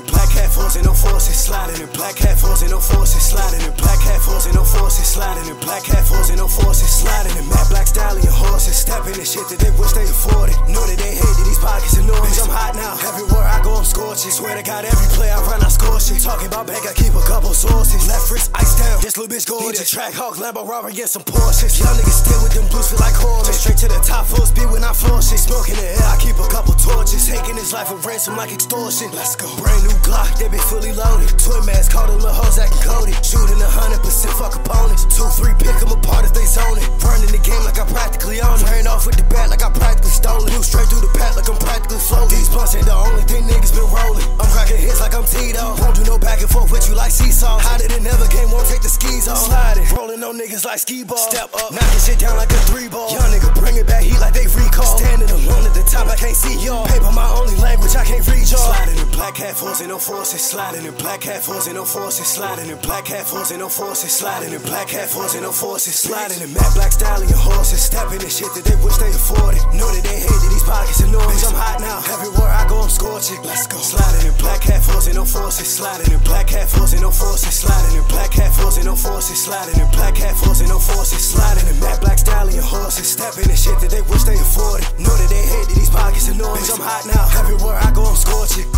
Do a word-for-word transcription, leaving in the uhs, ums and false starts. sliding in black hat force and no forces, sliding in black hat force and no forces, sliding in black hat force and no forces, sliding in black hat force and no forces, sliding in mad black stallion horses, stepping in shit that they wish they afforded. Know that they hated these pockets enormous. Bitch, I'm hot now. Everywhere I go, I'm scorching. Swear to God, every play I run, I score shit. Talking about bank, I keep a couple sources. Left wrist ice down. This little bitch gorgeous. Need a track hawk, Lambo robber, get some Porsches. Y'all niggas still with them blues, feel like horses. Straight to the top, full speed when I floor shit. Smoking the air, I keep a couple torches. Taking his life and ransom like extortion. Let's go. Brand new Glock, they be fully loaded. Twin mask, call them little hoes acting coded. Shooting a hundred percent, fuck opponents. Two, three, pick them apart if they zone it. Running the game like I practically own it. Ran off with the bat like I practically stole it. Blew straight through the pack like I'm practically floating. These blunts ain't the only thing niggas been rolling. I'm cracking hits like I'm Tito. Won't do no back and forth with you like seesaw. Hotter than ever, game won't take the skis off. Sliding, rolling on niggas like skee ball. Step up, knocking shit down like a three ball. Young nigga bring it back, heat like they recall. Standing alone at the top, I can't see y'all. Paper my only language, I can't read y'all. Sliding in black hat force and no forces, sliding in black hat force and no forces, sliding in black hat force and no forces, sliding in black hat force and no forces, sliding in mad black stallion horses, stepping in shit that they wish they afforded. Know that they hated these pockets enormous. I'm hot now. Everywhere I go, I'm scorching. Let's go. Sliding in black hat force and no forces, sliding in black hat force and no forces, sliding in black hat force and no forces, sliding in black hat force and no forces, sliding in mad black stallion horses, stepping in shit that they wish they afforded. Know that they hated these pockets enormous. I'm hot now. Everywhere I go, I'm scorching.